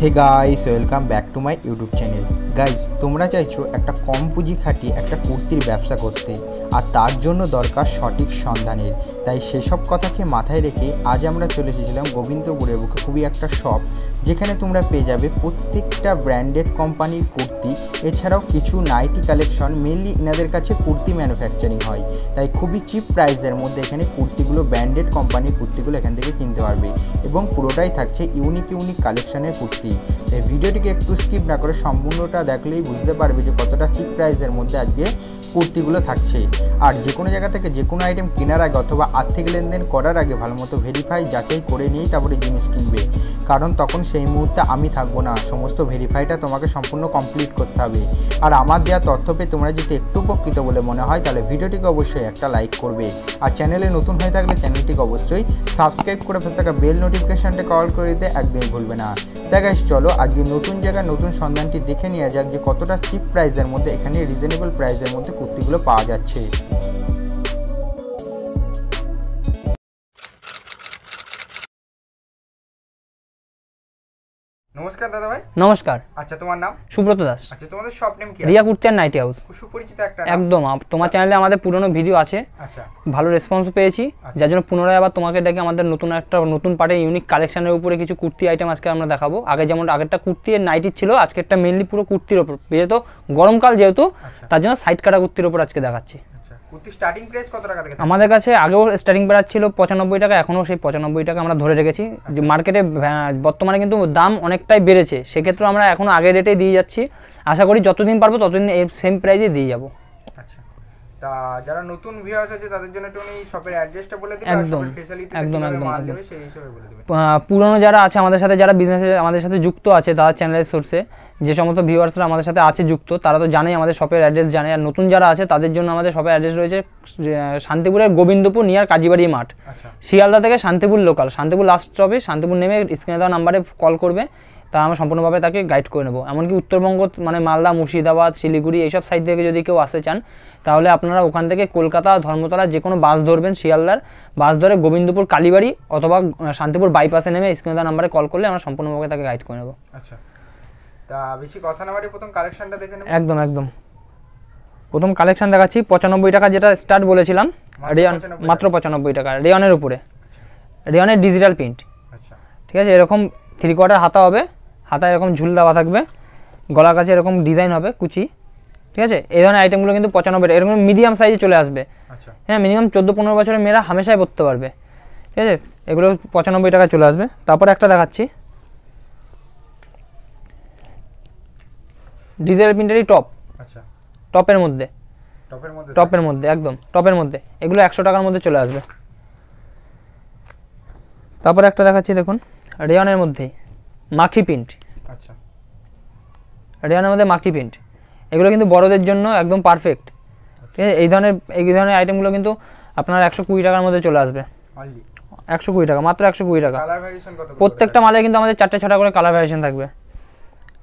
Hey guys welcome back to my YouTube channel. Guys तुम्हारा चाहो एक कम पुजी खाटी एक कुर्तिर व्यवसा करते और तार जोन्नो दरकार सठिक सन्धानेर, ताई सेई सब कथा के माथाय रेखे आज आमरा चले एसेछिलाम गोविंदपुरेर बुके खूबी एक शप जेखाने तोमरा पेये जाबे प्रत्येकटा ब्रैंडेड कोम्पानिर कुर्ती, एछाड़ाओ किछु नाइटी कलेक्शन। मेनलि इनादेर काछे कुर्ती मैन्युफैक्चरिंग हय, ताई खूबी चिप प्राइसेर मध्य एखाने कुर्तीगुलो ब्रैंडेड कोम्पानिर कुर्तीगुलो एखान थेके किनते पारबे एबं पुरोटाई थाकछे इउनिक इउनिक कलेक्शनेर कुर्ती। ताई भिडियोटिके एकटु स्किप ना करे सम्पूर्णटा देखलेई बुझते पारबे जे कतटा चिप प्राइसेर मध्य आजके कुर्तीगुलो थाकछे। और जेको जगह के जेको आइटेम केनार आगे अथवा आर्थिक लेनदेन करार आगे भलोमतो भेरिफाई जाचाई करे निये तारपरे जिनिस किनबे, कारण तखन सेई मुहूर्ते आमी थाकबो ना, समस्त भेरिफाइटा तोमाके सम्पूर्ण कमप्लीट करते हबे। और आमार देया तथ्य पे तोमरा यदि एकटु उपकृत बोले मने हय ताहले भिडियोटिके अवश्यई एकटा लाइक करबे और चैनेले नतुन हये थाकले चैनेलटिके अवश्यई सबस्क्राइब करे पाशे थाका बेल नोटिफिकेशनटा कल करे दिते एकदम भुलबे ना। ता गाइस चलो आज के नतून जगह नतून सन्धानटी देखे नेওয়া যাক যে কতটা চিপ প্রাইসের মধ্যে এখানে রিজনেবল প্রাইসের মধ্যে কুর্তিগুলো পাওয়া যাচ্ছে। नमस्कार दादा भाई। नमस्कार। अच्छा तुम्हार नाम? सुब्रत दास। अच्छा तुम्हारे शॉप नेम क्या? Riya kurti and nightie house. खूब सुपरिचित एक नाम एकदम। आप तुम्हारे चैनले हमारे पुरानो वीडियो आछे। अच्छा ভালো রেসপন্স পেয়েছি, যার জন্য পুনরায় আবার তোমাকে ডেকে আমাদের নতুন একটা নতুন পার্টে ইউনিক কালেকশনের উপরে কিছু কুর্তি আইটেম আজকে আমরা দেখাবো। আগে যেমন আগেরটা কুর্তি আর নাইটি ছিল, আজকে একটা মেইনলি পুরো কুর্তির উপর, যেহেতু গরমকাল যেহেতু তার জন্য সাইড কাটা কুর্তির উপর আজকে দেখাচ্ছি। কুর্তি স্টার্টিং প্রাইস কত টাকা থেকে? আমাদের কাছে আগেও স্টার্টিং প্রাইস ছিল 95 টাকা, এখনো সেই 95 টাকা আমরা ধরে রেখেছি। যে মার্কেটে বর্তমানে কিন্তু দাম অনেকটাই বেড়েছে, সেক্ষেত্রে আমরা এখন আগের রেটেই দিয়ে যাচ্ছি। আশা করি যতদিন পারবো ততদিন এই সেম প্রাইসে দিয়ে যাবো। আচ্ছা, তা যারা নতুন ভিউয়ার্স আছে তাদের জন্য একটু এই শপের অ্যাড্রেসটা বলে দিবেন আর শপের ফ্যাসিলিটি কিভাবে মাল নেবে সেই হিসেবে বলে দিবেন। পুরনো যারা আছে আমাদের সাথে, যারা বিজনেসে আমাদের সাথে যুক্ত আছে, তারা চ্যানেলের সোর্সে যে সমস্ত ভিউয়ার্সরা আমাদের সাথে আছে যুক্ত, তারা তো জানেই আমাদের শপের অ্যাড্রেস জানে। আর নতুন যারা আছে তাদের জন্য আমাদের শপের অ্যাড্রেস রয়েছে শান্তিপুরের গোবিন্দপুর নিয়ার কাজীবাড়ি মাঠ, শিয়ালদা থেকে শান্তিপুর লোকাল, শান্তিপুর লাস্ট স্টপে। শান্তিপুর নেমে স্ক্রিনে দেওয়া নাম্বারে কল করবে, তা আমরা সম্পূর্ণভাবে তাকে গাইড করে নেব। এমনকি উত্তরবঙ্গ মানে মালদা, মুর্শিদাবাদ, শিলিগুড়ি এইসব সাইড থেকে যদি কেউ আসতে চান তাহলে আপনারা ওখান থেকে কলকাতা, ধর্মতলা যে কোনো বাস ধরবেন, শিয়ালদার বাস ধরে গোবিন্দপুর কালীবাড়ি অথবা শান্তিপুর বাইপাসে নেমে স্ক্রিনে দেওয়া নাম্বারে কল করলে আমরা সম্পূর্ণভাবে তাকে গাইড করে নেব। আচ্ছা, তা বেশি কথা না বাড়িয়ে প্রথম কালেকশনটা দেখে নেব। একদম একদম প্রথম কালেকশন দেখাচ্ছি 95 টাকা, যেটা স্টার্ট বলেছিলাম রেয়ন, মাত্র 95 টাকা রেয়নের উপরে। রেয়নের ডিজিটাল প্রিন্ট। আচ্ছা ঠিক আছে, এরকম 3/4 হাতা হবে, হাতা এরকম ঝুল দেওয়া থাকবে, গলা কাছে এরকম ডিজাইন হবে কুচি। ঠিক আছে, এই ধরনের আইটেমগুলো কিন্তু 95 টাকা, এরকম মিডিয়াম সাইজে চলে আসবে। আচ্ছা হ্যাঁ, মিনিমাম 14-15 বছরের মেয়েরা হামেশাই পরতে পারবে। ঠিক আছে, এগুলো 95 টাকা চলে আসবে। তারপর একটা দেখাচ্ছি ডিজিটাল প্রিন্টারি টপ। আচ্ছা টপের মধ্যে, একদম টপের মধ্যে, এগুলো 100 টাকার মধ্যে চলে আসবে। তারপর একটা দেখাচ্ছি দেখুন রেয়নের মধ্যে মাখি প্রিন্ট। আচ্ছা রেয়নের মধ্যে মাখি প্রিন্ট, এগুলো কিন্তু বড়দের জন্য একদম পারফেক্ট। ঠিক আছে, এই ধরনের আইটেমগুলো কিন্তু আপনার 120 টাকার মধ্যে চলে আসবে, অনলি 120 টাকা, মাত্র 120 টাকা। কালার ভ্যারিয়েশন কত? প্রত্যেকটা মালে কিন্তু আমাদের 4-6টা করে কালার ভ্যারিয়েশন থাকবে।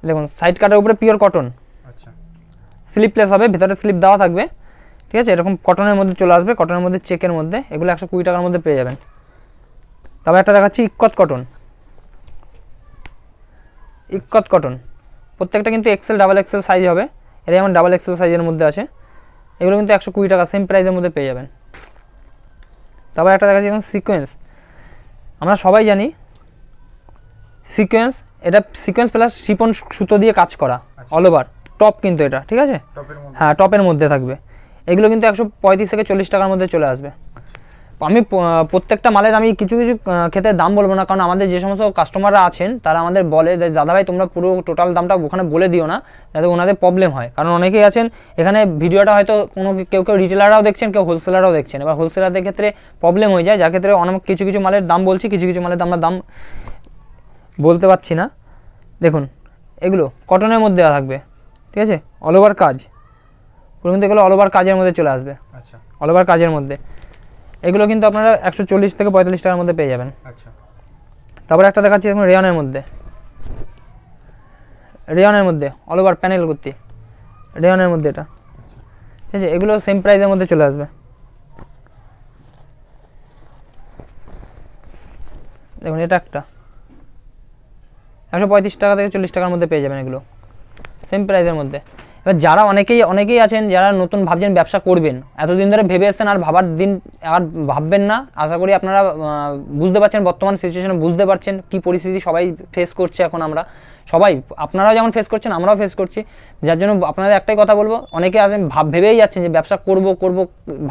দেখুন সাইড কাটার উপরে পিওর কটন। আচ্ছা স্লিপলেস হবে, ভিতরে স্লিপ দেওয়া থাকবে। ঠিক আছে, এরকম কটনের মধ্যে চলে আসবে, কটনের মধ্যে চেকের মধ্যে, এগুলো 120 টাকার মধ্যে পেয়ে যাবেন। তারপর একটা দেখাচ্ছি ইক্কত কটন। ইক্কত কটন প্রত্যেকটা কিন্তু এক্সেল ডাবল এক্সেল সাইজ হবে, এরা যেমন ডাবল এক্সেল সাইজের মধ্যে আছে, এগুলো কিন্তু 120 টাকা সেম প্রাইসের মধ্যে পেয়ে যাবেন। তারপর একটা দেখাচ্ছি এখন সিকোয়েন্স। আমরা সবাই জানি সিকোয়েন্স, এটা সিকোয়েন্স প্লাস শিপন সুতো দিয়ে কাজ করা অল ওভার টপ কিন্তু এটা। ঠিক আছে হ্যাঁ, টপের মধ্যে থাকবে, এগুলো কিন্তু 135 থেকে 40 টাকার মধ্যে চলে আসবে। আমি প্রত্যেকটা মালের আমি কিছু কিছু ক্ষেত্রে দাম বলবো না, কারণ আমাদের যে সমস্ত কাস্টমাররা আছেন তারা আমাদের বলে যে দাদা ভাই তোমরা পুরো টোটাল দামটা ওখানে বলে দিও না, যাতে ওনাদের প্রবলেম হয়। কারণ অনেকেই আছেন এখানে ভিডিওটা হয়তো কোনো কেউ রিটেলাররাও দেখছেন, কেউ হোলসেলাররাও দেখছেন, এবার হোলসেলারদের ক্ষেত্রে প্রবলেম হয়ে যায়, যার ক্ষেত্রে অনেক কিছু কিছু মালের দাম বলছি, কিছু কিছু মালের আমরা দাম বলতে পারছি না। দেখুন এগুলো কটনের মধ্যে থাকবে। ঠিক আছে, অল ওভার কাজ, কিন্তু এগুলো অল ওভার কাজের মধ্যে চলে আসবে। আচ্ছা অল ওভার কাজের মধ্যে এগুলো কিন্তু আপনারা 140 থেকে 45 টাকার মধ্যে পেয়ে যাবেন। আচ্ছা তারপরে একটা দেখাচ্ছি দেখুন রেয়নের মধ্যে। রেয়নের মধ্যে অল ওভার প্যানেল কুর্তি, রেয়নের মধ্যে এটা। ঠিক আছে, এগুলো সেম প্রাইসের মধ্যে চলে আসবে। দেখুন এটা একটা 135 টাকা থেকে 40 টাকার মধ্যে পেয়ে যাবেন এগুলো সেম প্রাইসের মধ্যে। এবার যারা অনেকেই আছেন যারা নতুন ভাবছেন ব্যবসা করবেন, এতদিন ধরে ভেবে আসছেন, আর ভাবার দিন আর ভাববেন না। আশা করি আপনারা বুঝতে পারছেন, বর্তমান সিচুয়েশনে বুঝতে পারছেন কি পরিস্থিতি সবাই ফেস করছে এখন। আমরা সবাই, আপনারাও যেমন ফেস করছেন আমরাও ফেস করছি, যার জন্য আপনাদের একটাই কথা বলবো, অনেকে আছেন ভেবেই যাচ্ছেন যে ব্যবসা করব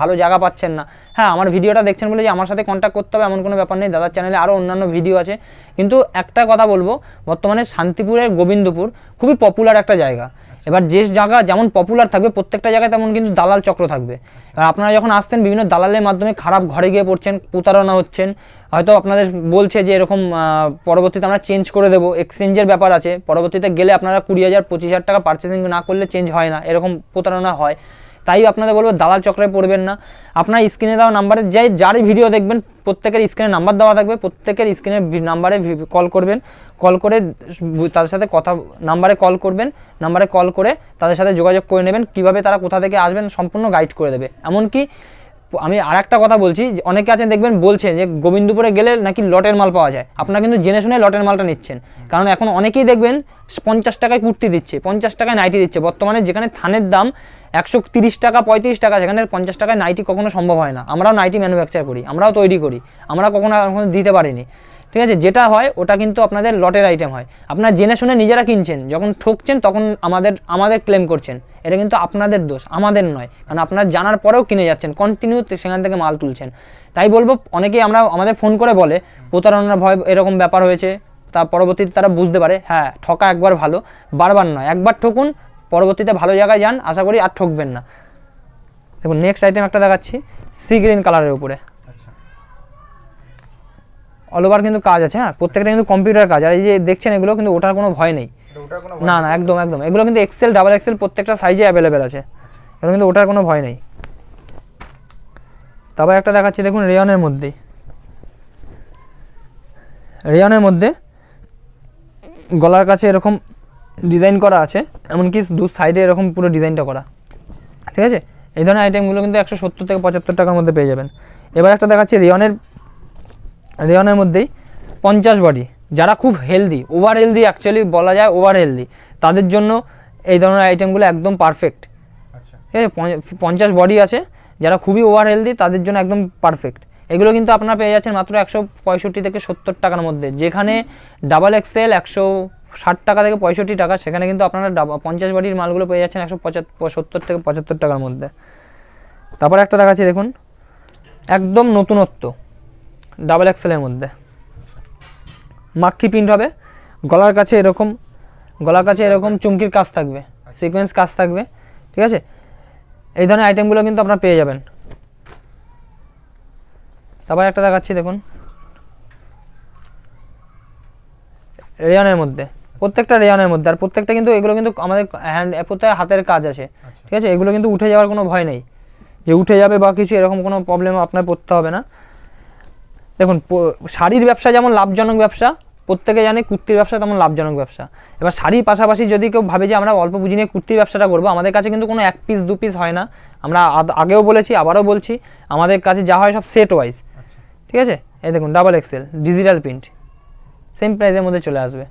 ভালো জায়গা পাচ্ছেন না। হ্যাঁ, আমার ভিডিওটা দেখছেন বলে যে আমার সাথে কন্ট্যাক্ট করতে হবে এমন কোনো ব্যাপার নেই, দাদার চ্যানেলে আরও অন্যান্য ভিডিও আছে। কিন্তু একটা কথা বলবো, বর্তমানে শান্তিপুরের গোবিন্দপুর খুবই পপুলার একটা জায়গা। এবার যে জায়গা যেমন পপুলার থাকবে প্রত্যেকটা জায়গায় তেমন কিন্তু দালাল চক্র থাকবে। আর আপনারা যখন আসতেন বিভিন্ন দালালের মাধ্যমে খারাপ ঘরে গিয়ে পড়ছেন, প্রতারণা হচ্ছেন, হয়তো আপনাদের বলছে যে এরকম পরবর্তীতে আমরা চেঞ্জ করে দেবো, এক্সচেঞ্জের ব্যাপার আছে, পরবর্তীতে গেলে আপনারা 20,000-25,000 টাকা পারচেসিং না করলে চেঞ্জ হয় না, এরকম প্রতারণা হয়। তাই আপনাদের বলবো দালাল চক্রে পড়বেন না। আপনার স্ক্রিনে দেওয়া নাম্বারে যারই ভিডিও দেখবেন প্রত্যেকের স্ক্রিনে নাম্বার দেওয়া থাকবে, প্রত্যেকের স্ক্রিনে নাম্বারে কল করবেন, কল করে তাদের সাথে নাম্বারে কল করে তাদের সাথে যোগাযোগ করে নেবেন, কীভাবে তারা কোথা থেকে আসবেন সম্পূর্ণ গাইড করে দেবে। এমনকি আমি আর একটা কথা বলছি, অনেকে আছেন দেখবেন বলছেন যে গোবিন্দপুরে গেলে নাকি লটের মাল পাওয়া যায়, আপনারা কিন্তু জেনে শুনে লটের মালটা নিচ্ছেন। কারণ এখন অনেকেই দেখবেন 50 টাকায় কুর্তি দিচ্ছে, 50 টাকায় নাইটি দিচ্ছে। বর্তমানে যেখানে থানের দাম 130 টাকা 35 টাকা, সেখানে 50 টাকায় নাইটি কখনো সম্ভব হয় না। আমরাও নাইটি ম্যানুফ্যাকচার করি, আমরাও তৈরি করি, আমরা কখনো দিতে পারিনি, ঠিক আছে। যেটা হয় ওটা কিন্তু আপনাদের লটের আইটেম হয়, আপনারা জেনে শুনে নিজেরা কিনছেন, যখন ঠকছেন তখন আমাদের ক্লেম করছেন। এটা কিন্তু আপনাদের দোষ, আমাদের নয়, কারণ আপনারা জানার পরেও কিনে যাচ্ছেন, কন্টিনিউ সেখান থেকে মাল তুলছেন। তাই বলবো, অনেকেই আমাদের ফোন করে বলে প্রতারণার ভয়, এরকম ব্যাপার হয়েছে, তা পরবর্তীতে তারা বুঝতে পারে। হ্যাঁ, ঠকা একবার ভালো, বারবার নয়। একবার ঠকুন, পরবর্তীতে ভালো জায়গায় যান, আশা করি আর ঠকবেন না। দেখুন নেক্সট আইটেম একটা দেখাচ্ছি, সি গ্রিন কালারের উপরে অল ওভার কিন্তু কাজ আছে। হ্যাঁ, প্রত্যেকটা কিন্তু কম্পিউটার কাজ। আর এই যে দেখছেন এগুলো কিন্তু ওটার কোনো ভয় নেই, না না, একদম একদম। এগুলো কিন্তু এক্সেল, ডাবল এক্সেল প্রত্যেকটা সাইজে অ্যাভেলেবেল আছে, এগুলো কিন্তু ওটার কোনো ভয় নেই। তারপর একটা দেখাচ্ছি, দেখুন রেয়নের মধ্যে গলার কাছে এরকম ডিজাইন করা আছে, এমনকি দু সাইডে এরকম পুরো ডিজাইনটা করা, ঠিক আছে। এই ধরনের আইটেমগুলো কিন্তু 170 থেকে 75 টাকার মধ্যে পেয়ে যাবেন। এবার একটা দেখাচ্ছি রেয়নের মধ্যেই 50 বডি, যারা খুব হেলদি, ওভার হেলদি, অ্যাকচুয়ালি বলা যায় ওভার হেলদি, তাদের জন্য এই ধরনের আইটেমগুলো একদম পারফেক্ট। আচ্ছা, ঠিক আছে, 50 বডি আছে, যারা খুবই ওভার হেলদি তাদের জন্য একদম পারফেক্ট। এগুলো কিন্তু আপনারা পেয়ে যাচ্ছেন মাত্র 165 থেকে 70 টাকার মধ্যে। যেখানে ডাবল এক্সেল 160 টাকা থেকে 65 টাকা, সেখানে কিন্তু আপনারা 50 বডির মালগুলো পেয়ে যাচ্ছেন 170 থেকে 75 টাকার মধ্যে। তারপর একটা দেখাচ্ছি, দেখুন একদম নতুনত্ব, ডাবল এক্সেলের মধ্যে মাক্কি প্রিন্ট হবে, গলার কাছে এরকম চুমকির কাজ থাকবে, সিকোয়েন্স কাজ থাকবে, ঠিক আছে। এই ধরনের আইটেমগুলো কিন্তু আপনারা পেয়ে যাবেন। তারপর একটা দেখাচ্ছি, দেখুন রেয়নের মধ্যে, প্রত্যেকটা রেয়নের মধ্যে, আর প্রত্যেকটা কিন্তু এগুলো কিন্তু আমাদের হাতের কাজ আছে, ঠিক আছে। এগুলো কিন্তু উঠে যাওয়ার কোনো ভয় নেই, যে উঠে যাবে বা কিছু এরকম কোনো প্রবলেম আপনার পড়তে হবে না। দেখুন, শাড়ির ব্যবসা যেমন লাভজনক ব্যবসা, প্রত্যেকে জানে কুর্তির ব্যবসা তেমন লাভজনক ব্যবসা। এবার শাড়ির পাশাপাশি যদি কেউ ভাবে যে আমরা অল্প পুঁজি নিয়ে কুর্তির ব্যবসাটা করবো, আমাদের কাছে কিন্তু কোনো 1 পিস 2 পিস হয় না। আমরা আগেও বলেছি, আবারও বলছি, আমাদের কাছে যা হয় সব সেট ওয়াইজ, ঠিক আছে। এই দেখুন double XL digital print, same প্রাইসের মধ্যে চলে আসবে।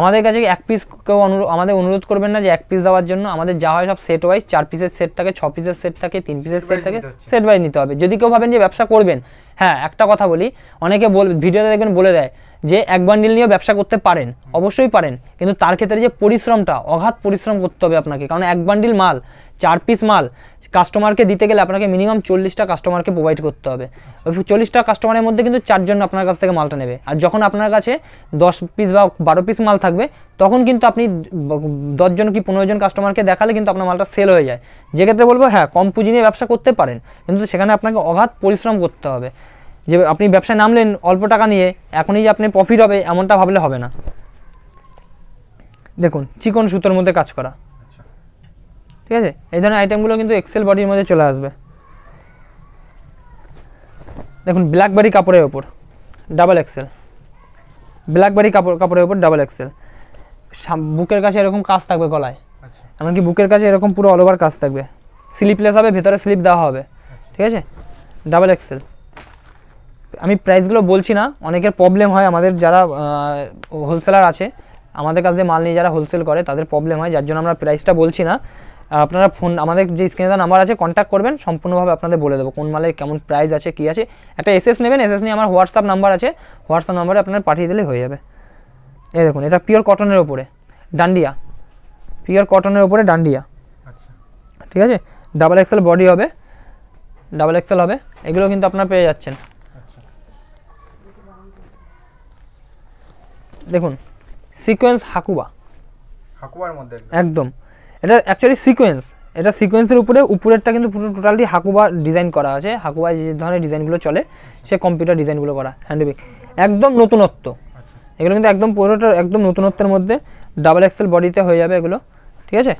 আমাদের কাছে 1 পিস কেউ আমাদের অনুরোধ করবেন না যে 1 পিস দেওয়ার জন্য, আমাদের যা হয় সব সেট ওয়াইজ। 4 পিসের সেট থাকে, 6 পিসের সেট থাকে, 3 পিসের সেট থাকে, সেট ওয়াইজ নিতে হবে যদি কেউ ভাবেন যে ব্যবসা করবেন। হ্যাঁ, একটা কথা বলি, অনেকে ভিডিওতে দেখবেন বলে দেয় যে 1 বান্ডিল নিয়েও ব্যবসা করতে পারেন, অবশ্যই পারেন, কিন্তু তার ক্ষেত্রে যে পরিশ্রমটা, অগাধ পরিশ্রম করতে হবে আপনাকে। কারণ 1 বান্ডিল মাল, 4 পিস মাল কাস্টমারকে দিতে গেলে আপনাকে মিনিমাম 40টা কাস্টমারকে প্রোভাইড করতে হবে। ওই 40টা কাস্টমারের মধ্যে কিন্তু 4 জন আপনার কাছ থেকে মালটা নেবে। আর যখন আপনার কাছে 10 পিস বা 12 পিস মাল থাকবে, তখন কিন্তু আপনি 10 জন কি 15 জন কাস্টমারকে দেখালে কিন্তু আপনার মালটা সেল হয়ে যায়। যে ক্ষেত্রে বলবো, হ্যাঁ, কম পুঁজি নিয়ে ব্যবসা করতে পারেন, কিন্তু সেখানে আপনাকে অগাধ পরিশ্রম করতে হবে। যে আপনি ব্যবসায় নামলেন অল্প টাকা নিয়ে, এখনই যে আপনি প্রফিট হবে এমনটা ভাবলে হবে না। দেখুন চিকন সুতোর মধ্যে কাজ করা, ঠিক আছে। এই ধরনের আইটেমগুলো কিন্তু এক্সেল বডির মধ্যে চলে আসবে। দেখুন ব্ল্যাকবেরি কাপড়ের ওপর ডাবল এক্সেল, ব্ল্যাকবেরি কাপড়ের ওপর ডাবল এক্সেল, বুকের কাছে এরকম কাজ থাকবে গলায়, এমনকি বুকের কাছে এরকম পুরো অল ওভার কাজ থাকবে, স্লিপলেস হবে, ভেতরে স্লিপ দেওয়া হবে, ঠিক আছে। ডাবল এক্সেল আমি প্রাইসগুলো বলছি না, অনেকের প্রবলেম হয় আমাদের যারা হোলসেলার আছে আমাদের কাছে মাল নিয়ে যারা হোলসেল করে তাদের প্রবলেম হয়, যার জন্য আমরা প্রাইসটা বলছি না। আপনারা ফোন আমাদের যে স্ক্রিনে নাম্বার আছে কন্ট্যাক্ট করবেন, সম্পূর্ণভাবে আপনাদের বলে দেবো কোন মালের কেমন প্রাইস আছে কী আছে। একটা এসএস নেবেন, এসএস নিয়ে আমার হোয়াটসঅ্যাপ নাম্বার আছে, হোয়াটসঅ্যাপ নাম্বারে আপনারা পাঠিয়ে দিলে হয়ে যাবে। এই দেখুন এটা পিওর কটনের ওপরে ডান্ডিয়া, পিওর কটনের ওপরে ডান্ডিয়া, আচ্ছা ঠিক আছে। ডাবল এক্সেল বডি হবে, ডাবল এক্সেল হবে, এগুলো কিন্তু আপনারা পেয়ে যাচ্ছেন। দেখুন সিকোয়েন্স হাকুয়া, হাকুয়ার মধ্যে একদম এটা অ্যাকচুয়ালি সিকোয়েন্স, এটা সিকোয়েন্সের উপরে, উপরেরটা কিন্তু পুরো টোটালি হাকুবা ডিজাইন করা আছে। হাকুবা যে ধরনের ডিজাইনগুলো চলে সে কম্পিউটার ডিজাইনগুলো করা হ্যান্ডব্যাগ, একদম নতুনত্ব এগুলো, কিন্তু একদম পুরোটা একদম নতুনত্বের মধ্যে। ডাবল এক্সেল বডিতে হয়ে যাবে এগুলো, ঠিক আছে।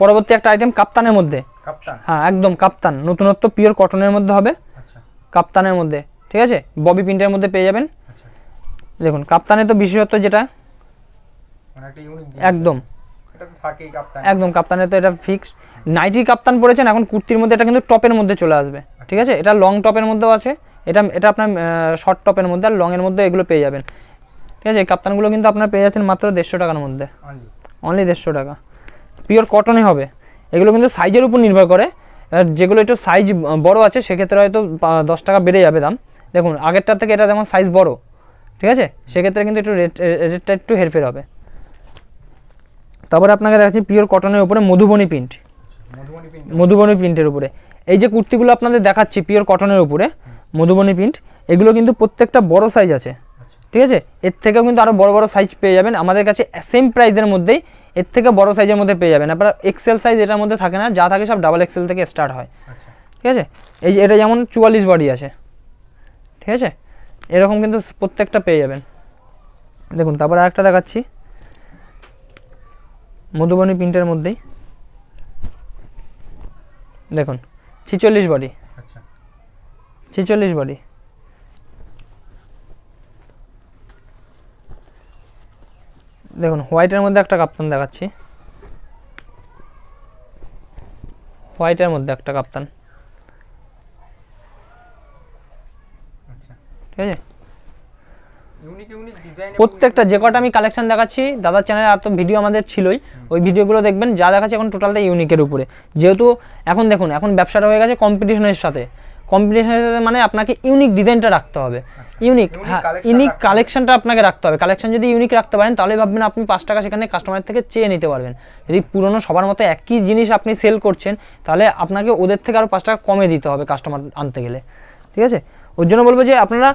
পরবর্তী একটা আইটেম কাপ্তানের মধ্যে, কাপ্তান হ্যাঁ একদম কাপ্তান নতুনত্ব পিওর কটনের মধ্যে হবে, কাপ্তানের মধ্যে ঠিক আছে, ববি প্রিন্টের মধ্যে পেয়ে যাবেন। দেখুন কাপ্তানে তো বিশেষত্ব যেটা একদম একদম কাপ্তানে তো এটা ফিক্সড। নাইটি কাপ্তান পরেছেন এখন কুর্তির মধ্যে, এটা কিন্তু টপের মধ্যে চলে আসবে, ঠিক আছে। এটা লং টপের মধ্যেও আছে, এটা এটা আপনার শর্ট টপের মধ্যে আর লংয়ের মধ্যে এগুলো পেয়ে যাবেন, ঠিক আছে। এই কাপ্তানগুলো কিন্তু আপনার পেয়ে যাচ্ছেন মাত্র 150 টাকার মধ্যে, অনলি 150 টাকা। পিওর কটনে হবে এগুলো, কিন্তু সাইজের উপর নির্ভর করে, যেগুলো একটু সাইজ বড় আছে সেক্ষেত্রে হয়তো 10 টাকা বেড়ে যাবে দাম। দেখুন আগেরটার থেকে এটা যেমন সাইজ বড়, ঠিক আছে, সেক্ষেত্রে কিন্তু একটু রেটটা একটু হেরফের হবে। তারপরে আপনাকে দেখাচ্ছি পিওর কটনের উপরে মধুবনী প্রিন্ট, মধুবনী প্রিন্টের উপরে এই যে কুর্তিগুলো আপনাদের দেখাচ্ছি পিওর কটনের উপরে মধুবনী প্রিন্ট, এগুলো কিন্তু প্রত্যেকটা বড় সাইজ আছে, ঠিক আছে। এর থেকেও কিন্তু আরও বড় বড় সাইজ পেয়ে যাবেন আমাদের কাছে সেম প্রাইজের মধ্যেই, এর থেকে বড় সাইজের মধ্যে পেয়ে যাবেন। আপনার এক্সেল সাইজ এটার মধ্যে থাকে না, যা থাকে সব ডাবল এক্সেল থেকে স্টার্ট হয়, ঠিক আছে। এই যে এটা যেমন 44 বডি আছে, ঠিক আছে, এরকম কিন্তু প্রত্যেকটা পেয়ে যাবেন। দেখুন তারপর আরেকটা দেখাচ্ছি মধুবনী প্রিন্টের মধ্যেই, দেখুন 46 বডি, আচ্ছা 46 বডি, দেখুন হোয়াইটের মধ্যে একটা কাপ্তান দেখাচ্ছি, হোয়াইটের মধ্যে একটা কাপ্তান, ঠিক আছে। প্রত্যেকটা যে কটা আমি কালেকশন দেখাচ্ছি দাদার চ্যানেলে আর তো ভিডিও আমাদের ছিলই, ওই ভিডিওগুলো দেখবেন। যা দেখাচ্ছি এখন টোটালটা ইউনিকের উপরে, যেহেতু এখন দেখুন এখন ব্যবসাটা হয়ে গেছে কম্পিটিশনের সাথে, কম্পিটিশনের সাথে মানে আপনাকে ইউনিক ডিজাইনটা রাখতে হবে, ইউনিক ইউনিক কালেকশনটা আপনাকে রাখতে হবে। কালেকশন যদি ইউনিক রাখতে পারেন তাহলে ভাববেন আপনি 5 টাকা সেখানে কাস্টমার থেকে চেয়ে নিতে পারবেন। যদি পুরনো সবার মতো একই জিনিস আপনি সেল করছেন তাহলে আপনাকে ওদের থেকে আরও 5 টাকা কমে দিতে হবে কাস্টমার আনতে গেলে, ঠিক আছে। ওর জন্য বলবো যে আপনারা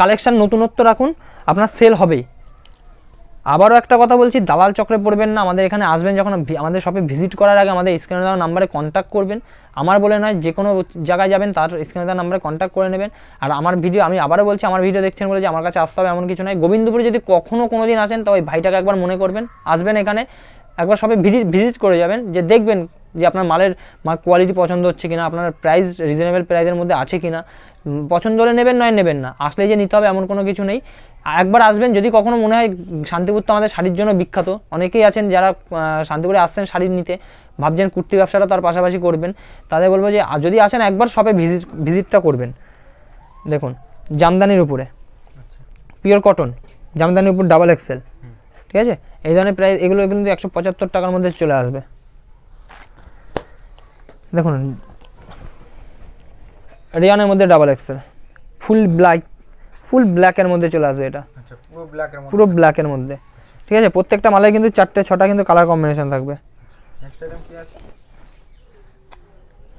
কালেকশান নতুনত্ব রাখুন, আপনার সেল হবেই। আবারও একটা কথা বলছি, দালাল চক্রে পড়বেন না, আমাদের এখানে আসবেন যখন আমাদের শপে ভিজিট করার আগে আমাদের স্ক্রিনে দেওয়া নাম্বারে কন্ট্যাক্ট করবেন। আমার বলে নয়, যে কোনো জায়গায় যাবেন তার স্ক্রিনে দেওয়া নাম্বারে কন্ট্যাক্ট করে নেবেন। আর আমার ভিডিও আমি আবারও বলছি, আমার ভিডিও দেখছেন বলে যে আমার কাছে আসতে হবে এমন কিছু নয়। গোবিন্দপুরে যদি কখনও কোনো দিন আসেন তো ওই ভাইটাকে একবার মনে করবেন, আসবেন এখানে একবার শপে ভিজিট করে যাবেন, যে দেখবেন যে আপনার মালের কোয়ালিটি পছন্দ হচ্ছে কিনা, আপনার প্রাইস রিজনেবল প্রাইসের মধ্যে আছে কিনা। পছন্দ হলে নেবেন, নয় নেবেন না। আসলে যে নিতে হবে এমন কোনো কিছু নেই, একবার আসবেন। যদি কখনো মনে হয়, শান্তিপুর তো আমাদের শাড়ির জন্য বিখ্যাত, অনেকেই আছেন যারা শান্তিপুরে আসছেন শাড়ি নিতে, ভাবছেন কুর্তি ব্যবসাটা তার পাশাপাশি করবেন, তাদের বলবো যে যদি আসেন একবার শপে ভিজিটটা করবেন। দেখুন জামদানির উপরে পিওর কটন, জামদানির উপর ডাবল এক্সেল, ঠিক আছে। এই ধরনের প্রাইস এগুলো কিন্তু 175 টাকার মধ্যে চলে আসবে। দেখুন রিয়ানের মধ্যে ডাবল এক্সেল ফুল ব্ল্যাকের মধ্যে চলে আসবে এটা, আচ্ছা পুরো ব্ল্যাকের মধ্যে, ঠিক আছে। প্রত্যেকটা মালে কিন্তু 4-6টা কিন্তু কালার কম্বিনেশন থাকবে। নেক্সট আইটেম কি আছে?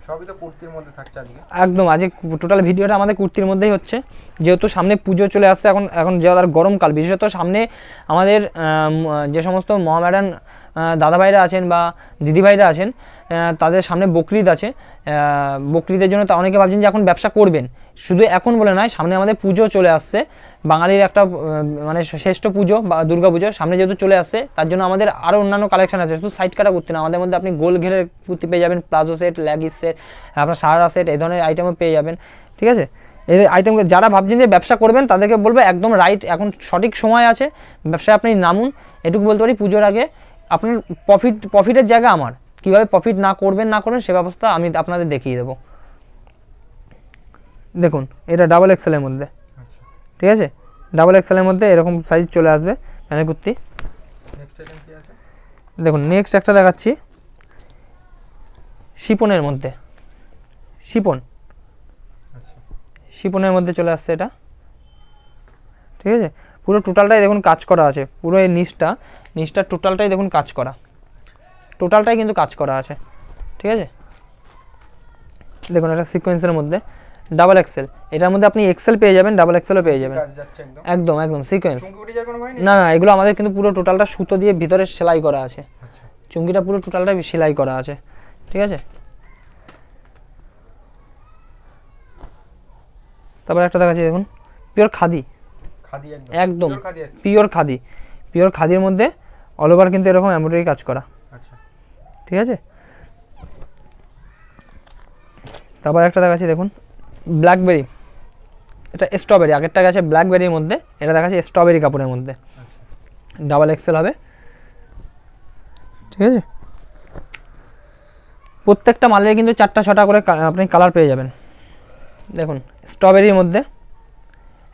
সবই তো কুর্তির মধ্যে থাকছে আজকে, একদম আজকে টোটাল ভিডিওটা আমাদের কুর্তির মধ্যেই হচ্ছে, যেহেতু সামনে পুজো চলে আসছে। এখন যেহেতু আর গরমকাল, বিশেষত সামনে আমাদের যে সমস্ত মহামেডান দাদাভাইরা আছেন বা দিদিভাইরা আছেন তাদের সামনে বকরিদ আছে, বকরিদের জন্য তা অনেকে ভাবছেন যে এখন ব্যবসা করবেন। শুধু এখন বলে নয়, সামনে আমাদের পুজো চলে আসছে, বাঙালির একটা মানে শ্রেষ্ঠ পুজো বা দুর্গা পুজো সামনে যেহেতু চলে আসছে, তার জন্য আমাদের আরও অন্যান্য কালেকশান আছে। শুধু সাইড কাটা কুর্তি না, আমাদের মধ্যে আপনি গোল ঘেরের কুর্তি পেয়ে যাবেন, প্লাজো সেট, লেগিস সেট, আপনার সারা সেট, এই ধরনের আইটেমও পেয়ে যাবেন, ঠিক আছে। এই আইটেম যারা ভাবছেন যে ব্যবসা করবেন তাদেরকে বলবো একদম রাইট, এখন সঠিক সময় আছে, ব্যবসায় আপনি নামুন। এটুকু বলতে পারি পুজোর আগে আপনার প্রফিটের জায়গা আমার, কীভাবে প্রফিট না করবেন সে ব্যবস্থা আমি আপনাদের দেখিয়ে দেবো। देखুন এটা ডাবল এক্সেল এর মধ্যে ঠিক আছে ডাবল এক্সেল এর মধ্যে এরকম সাইজ চলে আসবে মানে কুর্তি। নেক্সট আইটেম কি আছে দেখুন নেক্সট একটা দেখাচ্ছি শিপনের মধ্যে শিপন আচ্ছা শিপনের মধ্যে চলে আসছে এটা ঠিক আছে পুরো টোটালটাই দেখুন কাজ করা আছে পুরো এই নিচটা টোটালটাই দেখুন কাজ করা টোটালটাই কিন্তু কাজ করা আছে ঠিক আছে দেখুন এটা সিকোয়েন্সের মধ্যে ডাবল এক্সেল এটার মধ্যে আপনি এক্সেল পেয়ে যাবেন ডাবল এক্সেলও পেয়ে যাবেন একদম একদম সিকোয়েন্স না না এগুলো আমাদের কিন্তু পুরো টোটালটা সুতো দিয়ে ভিতরে সেলাই করা আছে চুমকিটা পুরো টোটালটা সেলাই করা আছে ঠিক আছে। তারপর একটা দেখাচ্ছি দেখুন পিওর খাদি খাদি একদম পিওর খাদির মধ্যে অল ওভার কিন্তু এরকম এমব্রয়ডারি কাজ করা আচ্ছা ঠিক আছে। তারপর একটা দেখাচ্ছি দেখুন ব্ল্যাকবেরি এটা স্ট্রবেরি আগেরটা গেছে ব্ল্যাকবেরির মধ্যে এটা দেখাচ্ছি স্ট্রবেরি কাপড়ের মধ্যে ডাবল এক্সেল হবে ঠিক আছে প্রত্যেকটা মালের কিন্তু 4-6টা করে আপনি কালার পেয়ে যাবেন দেখুন স্ট্রবেরির মধ্যে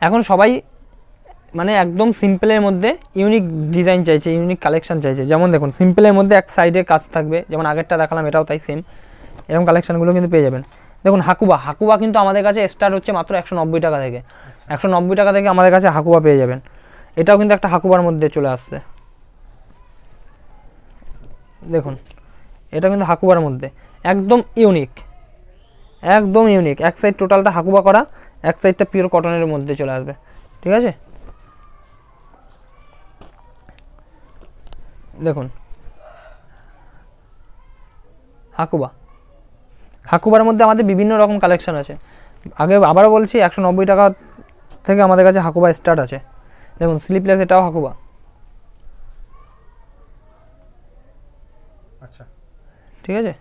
এখন সবাই মানে একদম সিম্পলের মধ্যে ইউনিক ডিজাইন চাইছে ইউনিক কালেকশন চাইছে যেমন দেখুন সিম্পলের মধ্যে এক সাইডে কাজ থাকবে যেমন আগেরটা দেখালাম এটাও তাই সেম এরকম কালেকশানগুলো কিন্তু পেয়ে যাবেন। দেখুন হাকুবা হাকুবা কিন্তু আমাদের কাছে স্টার্ট হচ্ছে মাত্র 190 টাকা থেকে 190 টাকা থেকে আমাদের কাছে হাকুবা পেয়ে যাবেন এটাও কিন্তু একটা হাকুবার মধ্যে চলে আসছে দেখুন এটা কিন্তু হাকুবার মধ্যে একদম ইউনিক এক সাইড টোটালটা হাকুবা করা এক সাইডটা পিওর কটনের মধ্যে চলে আসবে ঠিক আছে। দেখুন হাকুবা হাকুবার মধ্যে আমাদের বিভিন্ন রকম কালেকশন আছে আগে আবারও বলছি 190 টাকা থেকে আমাদের কাছে হাকুবা স্টার্ট আছে দেখুন স্লিপলেস এটাও হাকুবা আচ্ছা ঠিক আছে।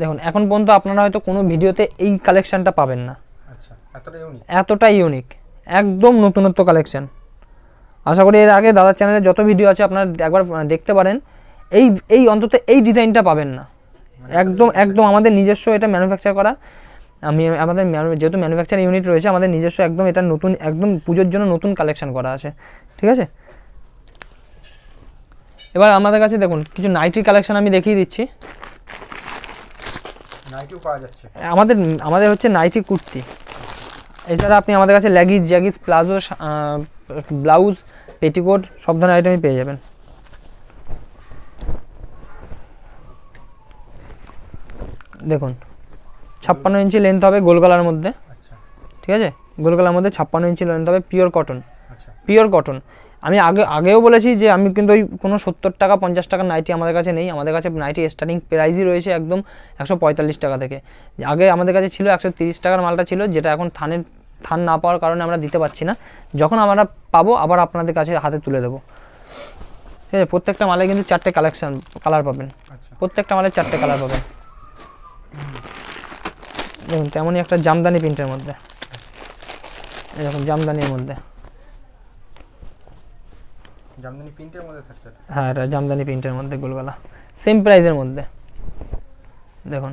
দেখুন এখন পর্যন্ত আপনারা হয়তো কোনো ভিডিওতে এই কালেকশনটা পাবেন না আচ্ছা এতটা ইউনিক একদম নতুনত্ব কালেকশন আশা করি এর আগে দাদার চ্যানেলে যত ভিডিও আছে আপনারা একবার দেখতে পারেন এই অন্তত এই ডিজাইনটা পাবেন না একদম একদম আমাদের নিজস্ব এটা ম্যানুফ্যাকচার করা আমাদের যেহেতু ম্যানুফ্যাকচার ইউনিট রয়েছে আমাদের নিজস্ব একদম এটা নতুন একদম পুজোর জন্য নতুন কালেকশন করা আছে ঠিক আছে। এবার আমাদের কাছে দেখুন কিছু নাইটি কালেকশন আমি দেখিয়ে দিচ্ছি নাইটিও পাওয়া যাচ্ছে আমাদের আমাদের হচ্ছে নাইটি কুর্তি এছাড়া আপনি আমাদের কাছে leggings jeggings palazzo blouse petticoat সব ধরনের আইটেমই পেয়ে যাবেন। দেখুন 56 ইঞ্চি লেন্থ হবে গোলগলার মধ্যে ঠিক আছে গোলগলার মধ্যে 56 ইঞ্চি লেন্থ হবে পিওর কটন পিওর কটন আমি আগেও বলেছি যে আমি কিন্তু ওই কোনো 70 টাকা 50 টাকার নাইটি আমাদের কাছে নেই আমাদের কাছে নাইটি স্টার্টিং প্রাইসই রয়েছে একদম 145 টাকা থেকে আগে আমাদের কাছে ছিল 130 টাকার মালটা ছিল যেটা এখন থান না পাওয়ার কারণে আমরা দিতে পারছি না যখন আমরা পাবো আবার আপনাদের কাছে হাতে তুলে দেবো ঠিক আছে। প্রত্যেকটা মালে কিন্তু 4টে কালেকশন কালার পাবেন প্রত্যেকটা মালে 4টে কালার পাবেন দেখুন তেমনই একটা জামদানি প্রিন্টের মধ্যে এরকম জামদানির মধ্যে জামদানি প্রিন্টের মধ্যে থাকছে হ্যাঁ এটা জামদানি প্রিন্টের মধ্যে গোলগলা সেম প্রাইজের মধ্যে দেখুন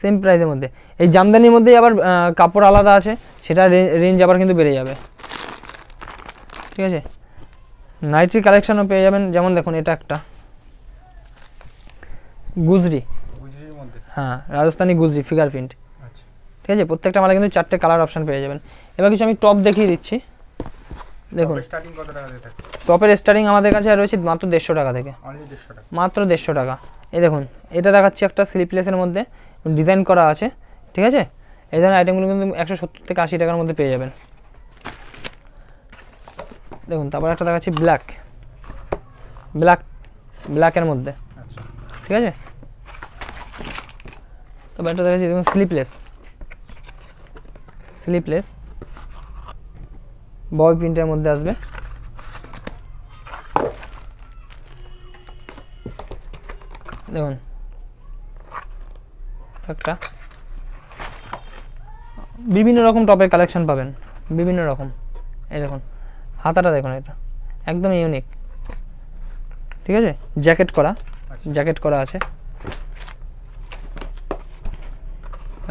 সেম প্রাইজের মধ্যে এই জামদানির মধ্যেই আবার কাপড় আলাদা আছে সেটা রেঞ্জ আবার কিন্তু বেড়ে যাবে ঠিক আছে। নাইটি কালেকশনও পেয়ে যাবেন যেমন দেখুন এটা একটা গুজরির মধ্যে হ্যাঁ রাজস্থানি গুজরি ফিগার প্রিন্ট আচ্ছা ঠিক আছে প্রত্যেকটা মালে কিন্তু 4টে কালার অপশন পেয়ে যাবেন। এবার কিছু আমি টপ দেখিয়ে দিচ্ছি দেখুন স্টার্টিং কত টাকা থেকে টপের স্টার্টিং আমাদের কাছে রয়েছে মাত্র 150 টাকা থেকে মাত্র 150 টাকা এই দেখুন এটা দেখাচ্ছি একটা স্লিপলেসের মধ্যে ডিজাইন করা আছে ঠিক আছে এই ধরনের আইটেমগুলো কিন্তু 170 থেকে 80 টাকার মধ্যে পেয়ে যাবেন। দেখুন তারপর একটা দেখাচ্ছি ব্ল্যাকের মধ্যে ঠিক আছে তারপর একটা দেখাচ্ছি দেখুন স্লিপলেস ববি প্রিন্টের মধ্যে আসবে দেখুন একটা বিভিন্ন রকম টপের কালেকশন পাবেন বিভিন্ন রকম এই দেখুন হাতাটা দেখুন এটা একদম ইউনিক ঠিক আছে জ্যাকেট করা আছে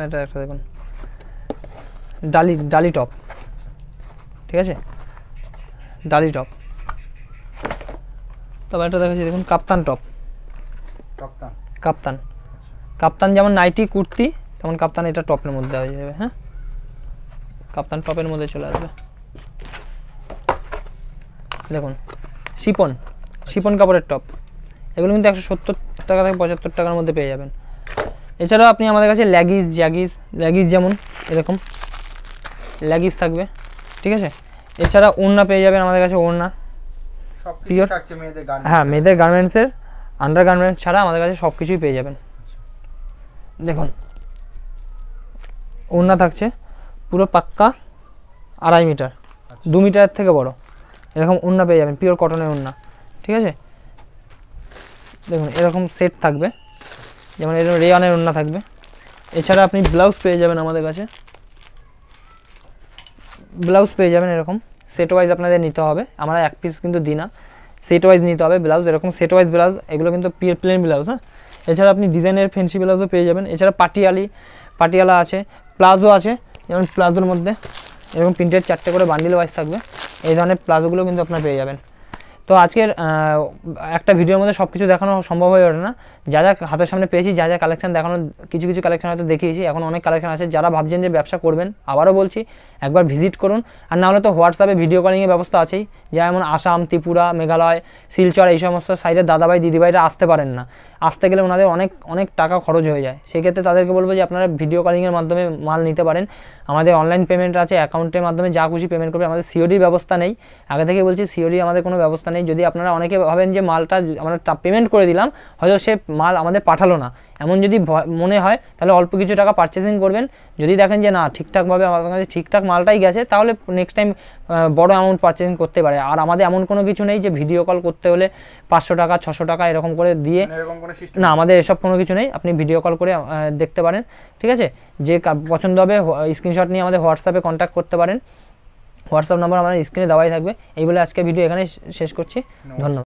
এটা একটা দেখুন ডালি ডালি টপ, ঠিক আছে ডালি টপ। তারপর এটা দেখাচ্ছি দেখুন কাপ্তান টপ, কাপ্তান কাপ্তান কাপ্তান যেমন নাইটি কুর্তি তেমন কাপ্তান এটা টপের মধ্যে হয়ে যাবে। হ্যাঁ কাপ্তান টপের মধ্যে চলে আসবে। দেখুন শিপন শিপন কাপড়ের টপ, এগুলো কিন্তু 170 টাকা থেকে 75 টাকার মধ্যে পেয়ে যাবেন। এছাড়াও আপনি আমাদের কাছে ল্যাগিজ জ্যাগিজ ল্যাগিজ যেমন এরকম ল্যাগিজ থাকবে, ঠিক আছে। এছাড়া ওড়না পেয়ে যাবেন আমাদের কাছে, ওড়না সব কিছু থাকছে মেয়েদের গার্মেন্টস, হ্যাঁ মেয়েদের গার্মেন্টসের আন্ডার গার্মেন্টস ছাড়া আমাদের কাছে সব কিছুই পেয়ে যাবেন। দেখুন ওড়না থাকছে পুরো পাক্কা 2.5 মিটার, 2 মিটারের থেকে বড় এরকম ওড়না পেয়ে যাবেন, পিওর কটনের ওড়না, ঠিক আছে। দেখুন এরকম সেট থাকবে, যেমন এরকম রেয়নের ওড়না থাকবে। এছাড়া আপনি ব্লাউজ পেয়ে যাবেন আমাদের কাছে, ব্লাউজ পেয়ে যাবেন এরকম সেট ওয়াইজ আপনাদের নিতে হবে, আমরা এক পিস কিন্তু দিই না, সেট ওয়াইজ নিতে হবে ব্লাউজ, এরকম সেট ওয়াইজ ব্লাউজ, এগুলো কিন্তু প্লেন ব্লাউজ। হ্যাঁ এছাড়া আপনি ডিজাইনের ফ্যান্সি ব্লাউজও পেয়ে যাবেন। এছাড়া পাটিয়ালা আছে, প্লাজো আছে, যেমন প্লাজোর মধ্যে এরকম প্রিন্টের 4টে করে বান্ডিল ওয়াইজ থাকবে, এই ধরনের প্লাজোগুলো কিন্তু আপনারা পেয়ে যাবেন। তো আজকের একটা ভিডিওর মধ্যে সব কিছু দেখানো সম্ভব হয়ে ওঠে না, যা যা হাতের সামনে পেয়েছি, যা যা কালেকশান দেখানো, কিছু কিছু কালেকশান হয়তো দেখিয়েছি, এখন অনেক কালেকশান আছে। যারা ভাবছেন যে ব্যবসা করবেন, আবারও বলছি একবার ভিজিট করুন, আর নাহলে তো হোয়াটসঅ্যাপে ভিডিও কলিংয়ের ব্যবস্থা আছেই। যেমন আসাম, ত্রিপুরা, মেঘালয়, শিলচর এই সমস্ত সাইডের দাদাভাই দিদিভাইরা আসতে পারেন না, আসতে গেলে ওনাদের অনেক অনেক টাকা খরচ হয়ে যায়, সেক্ষেত্রে তাদেরকে বলবো যে আপনারা ভিডিও কলিংয়ের মাধ্যমে মাল নিতে পারেন। আমাদের অনলাইন পেমেন্ট আছে, অ্যাকাউন্টের মাধ্যমে যা খুশি পেমেন্ট করবে, আমাদের সিওডির ব্যবস্থা নেই, আগে থেকে বলছি সিওডি আমাদের কোনো ব্যবস্থা নেই। যদি আপনারা অনেকে ভাবেন যে মালটা আমরা পেমেন্ট করে দিলাম, হয়তো সে মাল আমাদের পাঠালো না, এমন যদি মনে হয় তাহলে অল্প কিছু টাকা পারচেসিং করবেন। যদি দেখেন যে না ঠিকঠাকভাবে আমাদের কাছে ঠিকঠাক মালটাই গেছে, তাহলে নেক্সট টাইম বড় অ্যামাউন্ট পারচেসিং করতে পারে। আর আমাদের এমন কোনো কিছু নেই যে ভিডিও কল করতে হলে 500 টাকা 600 টাকা এরকম করে দিয়ে, না আমাদের এসব কোনো কিছু নেই, আপনি ভিডিও কল করে দেখতে পারেন, ঠিক আছে। যে পছন্দ হবে স্ক্রিনশট নিয়ে আমাদের হোয়াটসঅ্যাপে কন্ট্যাক্ট করতে পারেন, হোয়াটসঅ্যাপ নাম্বার আমার স্ক্রিনে দেওয়াই থাকবে। এই বলে আজকে ভিডিও এখানে শেষ করছি, ধন্যবাদ।